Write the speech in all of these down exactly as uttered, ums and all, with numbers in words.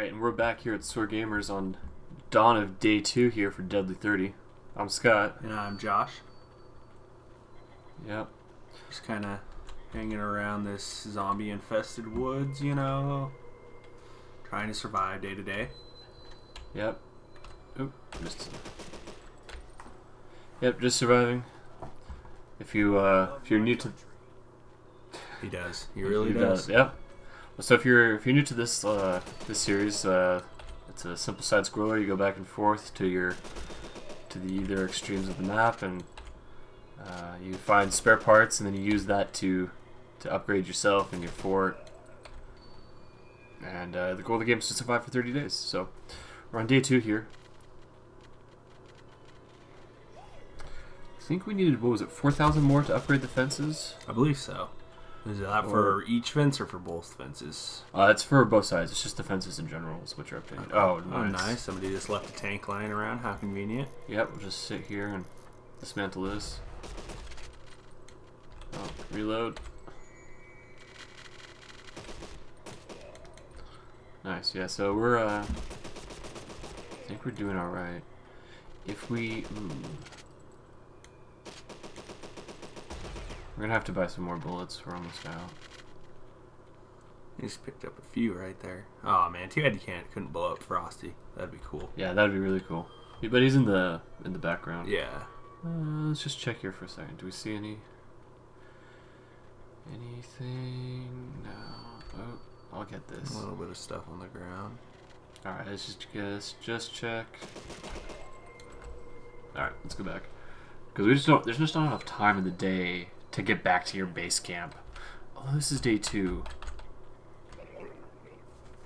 Alright, and we're back here at S O R Gamers on dawn of day two here for Deadly thirty. I'm Scott. And I'm Josh. Yep. Just kind of hanging around this zombie-infested woods, you know. Trying to survive day to day. Yep. Oop, missed it. Yep, just surviving. If, you, uh, if you're new to... He does. He really he does. does. Yep. So if you're if you're new to this uh, this series, uh, it's a simple side scroller. You go back and forth to your to the either extremes of the map, and uh, you find spare parts, and then you use that to to upgrade yourself and your fort. And uh, the goal of the game is to survive for thirty days. So we're on day two here. I think we needed, what was it, four thousand more to upgrade the fences? I believe so. Is that for each fence or for both fences? Uh, it's for both sides. It's just the fences in general, which are updated. Oh, nice. Oh, nice. Somebody just left a tank lying around. How convenient. Yep, we'll just sit here and dismantle this. Oh, reload. Nice, yeah, so we're, uh... I think we're doing alright. If we... Mm, we're gonna have to buy some more bullets. We're almost out. He just picked up a few right there. Oh man, too bad you can't couldn't blow up Frosty. That'd be cool. Yeah, that'd be really cool. Yeah, but he's in the in the background. Yeah. Uh, let's just check here for a second. Do we see any anything? No. Oh, I'll get this. A little bit of stuff on the ground. All right, let's just guess. Just check. All right, let's go back because we just don't. There's just not enough time in the day to get back to your base camp. Oh, this is day two.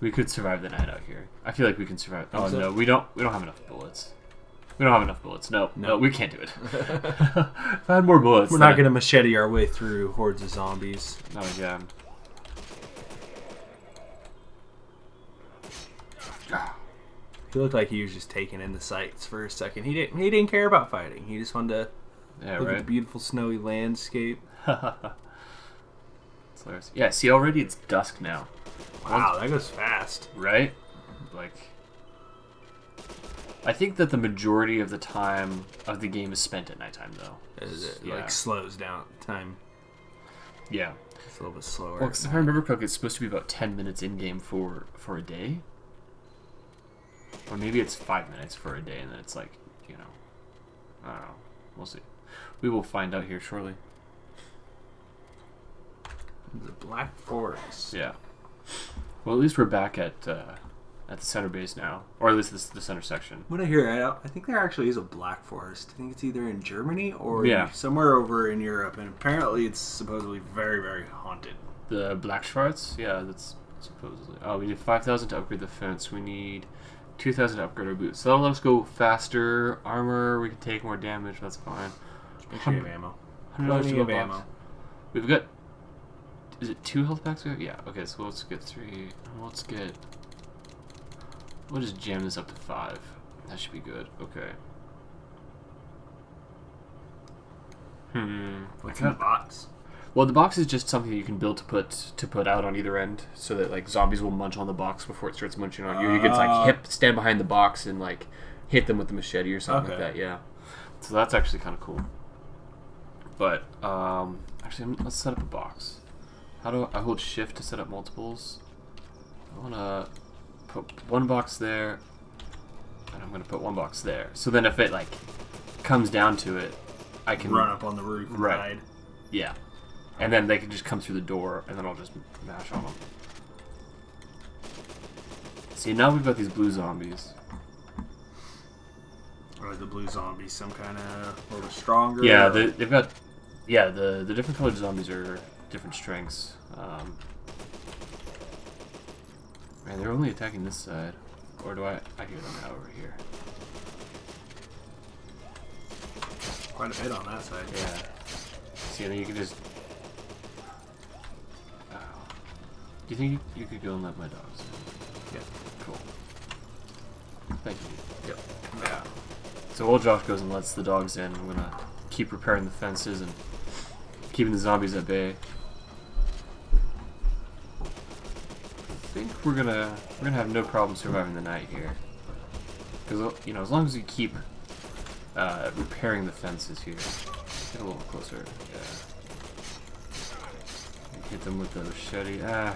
We could survive the night out here. I feel like we can survive. Oh no, we don't. We don't have enough bullets. We don't have enough bullets. No, no, no we can't do it. If I had more bullets, we're not gonna machete our way through hordes of zombies. Oh yeah. He looked like he was just taking in the sights for a second. He didn't. He didn't care about fighting. He just wanted to. Yeah, Look right. at the beautiful snowy landscape. It's hilarious. Yeah, see, already it's dusk now. Wow, Once, that goes fast. Right? Like, I think that the majority of the time of the game is spent at nighttime, though. Is it? Yeah. Like, slows down time. Yeah. It's a little bit slower. Well, if I remember correctly, it's supposed to be about ten minutes in-game for, for a day. Or maybe it's five minutes for a day, and then it's like, you know, I don't know. We'll see. We will find out here shortly. The Black Forest. Yeah. Well, at least we're back at uh, at the center base now, or at least this, the center section. When I hear it, I think there actually is a Black Forest. I think it's either in Germany or yeah. somewhere over in Europe, and apparently it's supposedly very, very haunted. The Black Forest? Yeah, that's supposedly. Oh, we need five thousand to upgrade the fence. We need two thousand to upgrade our boots. So that'll let us go faster. Armor, we can take more damage. That's fine. Make sure you have ammo. one hundred dollars of ammo. We've got... Is it two health packs we have? Yeah. Okay, so let's get three. Let's get... We'll just jam this up to five. That should be good. Okay. Hmm. What's in the box? Well, the box is just something you can build to put to put out on either end, so that like zombies will munch on the box before it starts munching on you. You can like hip stand behind the box and like hit them with the machete or something okay. like that. Yeah, so that's actually kind of cool. But um, actually, let's set up a box. How do I, I hold shift to set up multiples? I want to put one box there, and I'm going to put one box there. So then, if it like comes down to it, I can run up on the roof and right. hide. Yeah. And then they can just come through the door, and then I'll just mash on them. See, now we've got these blue zombies. Are the blue zombies some kind of a little stronger? Yeah, they, they've got... Yeah, the, the different colored zombies are different strengths. Um, man, they're only attacking this side. Or do I... I hear them now over here. Quite a bit on that side. Yeah. See, and then you can just... Do you think you could go and let my dogs in? Yeah. Cool. Thank you. Yep. Yeah. So while Josh goes and lets the dogs in, I'm gonna keep repairing the fences and keeping the zombies at bay. I think we're gonna we're gonna have no problem surviving the night here. Because, you know, as long as we keep uh, repairing the fences here. Get a little closer. Yeah. Hit them with the machete. Ah.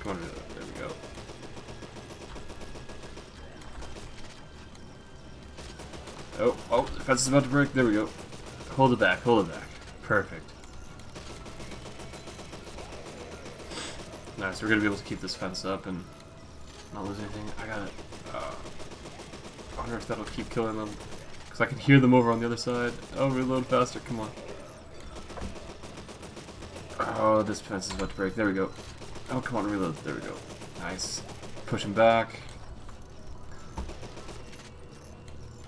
Come on, there we go. Oh, oh, the fence is about to break. There we go. Hold it back, hold it back. Perfect. Nice, we're gonna be able to keep this fence up and not lose anything. I gotta. Uh, I wonder if that'll keep killing them. Because I can hear them over on the other side. Oh, reload faster, come on. Oh, this fence is about to break. There we go. Oh, come on, reload. There we go. Nice. Push him back.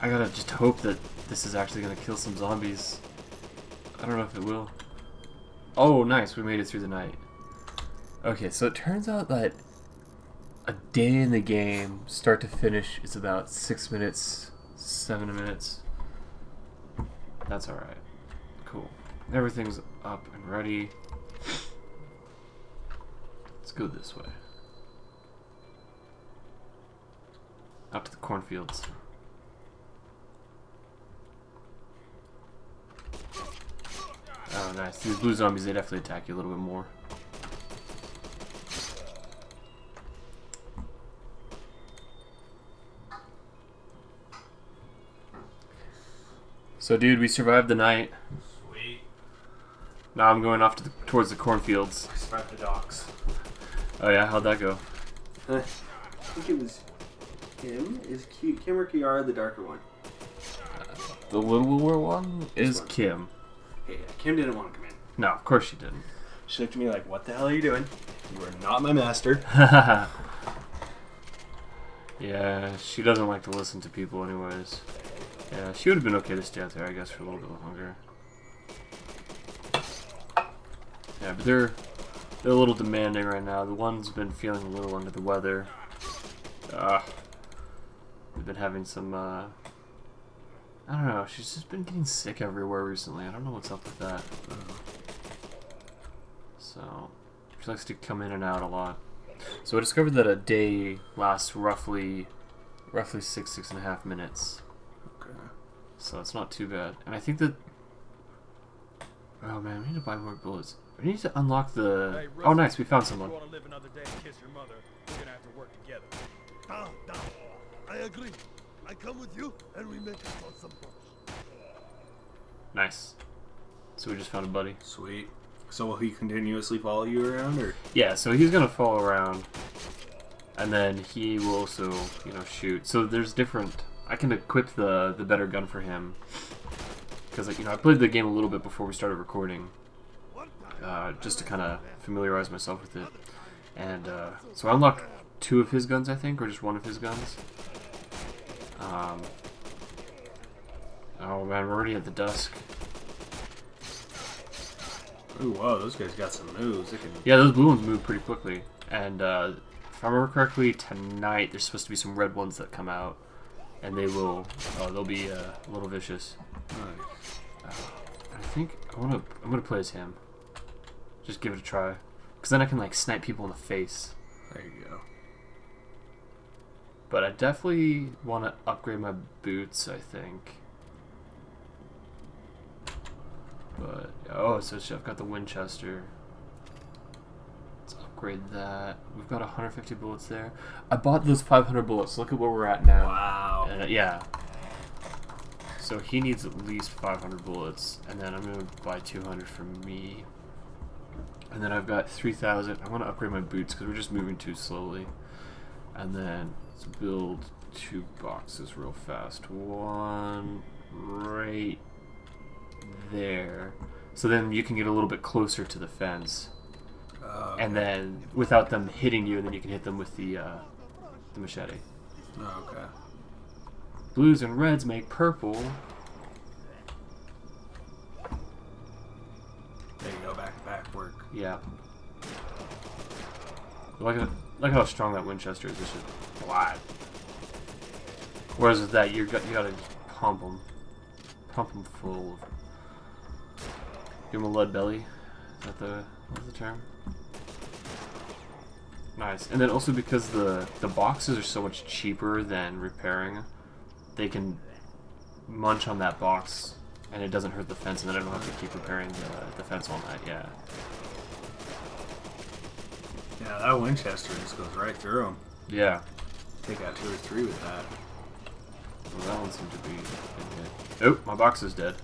I gotta just hope that this is actually gonna kill some zombies. I don't know if it will. Oh, nice. We made it through the night. Okay, so it turns out that a day in the game, start to finish, is about six minutes, seven minutes. That's alright. Cool. Everything's up and ready. Let's go this way. Out to the cornfields. Oh, nice. These blue zombies, they definitely attack you a little bit more. So, dude, we survived the night. Sweet. Now I'm going off to the, towards the cornfields. I survived the docks. Oh, yeah? How'd that go? I think it was Kim. Is Kim or Kiara the darker one? Uh, the littler one is one. Kim. Hey, Kim didn't want to come in. No, of course she didn't. She looked at me like, what the hell are you doing? You are not my master. Yeah, she doesn't like to listen to people anyways. Yeah, she would have been okay to stay out there, I guess, for a little bit longer. Yeah, but they're they're a little demanding right now. The one's been feeling a little under the weather. Ah, they've been having some. Uh, I don't know. She's just been getting sick everywhere recently. I don't know what's up with that. So she likes to come in and out a lot. So I discovered that a day lasts roughly, roughly six six and a half minutes. So it's not too bad. And I think that... Oh man, we need to buy more bullets. We need to unlock the... Hey, oh nice, we found someone. Nice. So we just found a buddy. Sweet. So will he continuously follow you around? Or? Yeah, so he's going to follow around. And then he will also, you know, shoot. So there's different... I can equip the the better gun for him because, like, you know, I played the game a little bit before we started recording, uh, just to kind of familiarize myself with it. And uh, so I unlocked two of his guns, I think, or just one of his guns. Um, oh man, we're already at the dusk. Ooh, wow, those guys got some moves. They can... Yeah, those blue ones move pretty quickly. And uh, if I remember correctly, tonight there's supposed to be some red ones that come out. And they will, uh, they'll be uh, a little vicious. Nice. Uh, I think I wanna, I'm gonna play as him. Just give it a try, cause then I can like snipe people in the face. There you go. But I definitely wanna upgrade my boots, I think. But oh, so I've got the Winchester. Let's upgrade that. We've got one hundred fifty bullets there. I bought those five hundred bullets. Look at where we're at now. Wow. Uh, yeah. So he needs at least five hundred bullets, and then I'm gonna buy two hundred for me. And then I've got three thousand. I want to upgrade my boots because we're just moving too slowly. And then let's build two boxes real fast. One right there. So then you can get a little bit closer to the fence, uh, and then without them hitting you, and then you can hit them with the uh, the machete. Okay. Blues and reds make purple. There you go, back back work. Yeah. Look at look how strong that Winchester is. This is alive. Whereas with that, you got you gotta pump them, pump them full. Give them a lead belly. Is that the what's the term? guys. And then also because the the boxes are so much cheaper than repairing, they can munch on that box and it doesn't hurt the fence, and then I don't have to keep repairing the, the fence all night. Yeah. Yeah, that Winchester just goes right through them. Yeah. Take out two or three with that. Well, that one seemed to be in here. Oh, my box is dead.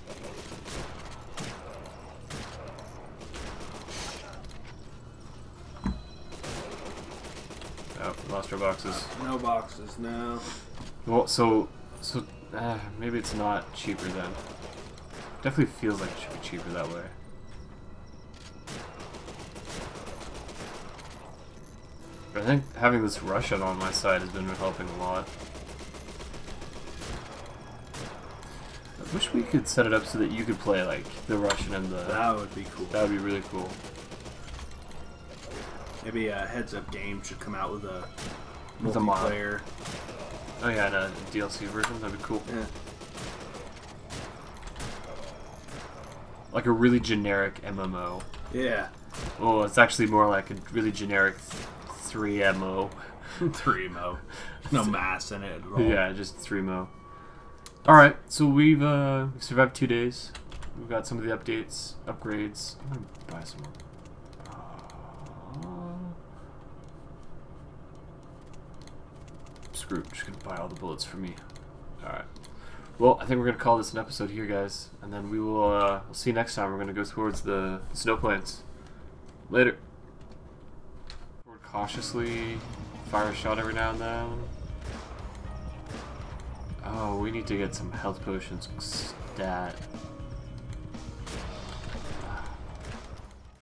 Oh, lost our boxes. No boxes now. Well, so, so uh, maybe it's not cheaper then. Definitely feels like it should be cheaper that way. I think having this Russian on my side has been helping a lot. I wish we could set it up so that you could play like the Russian and the. That would be cool. That would be really cool. Maybe a heads-up game should come out with a with multiplayer. A mod. Oh yeah, and a D L C version. That'd be cool. Yeah. Like a really generic M M O. Yeah. Oh, it's actually more like a really generic. three M O. three M O. No mass in it at all. Yeah, just three M O. Alright, so we've uh, survived two days. We've got some of the updates, upgrades. I'm going to buy some more. Uh, screw it. I'm just going to buy all the bullets for me. Alright. Well, I think we're going to call this an episode here, guys. And then we will uh, we'll see you next time. We're going to go towards the snow plants. Later. Cautiously fire a shot every now and then. Oh, we need to get some health potions stat.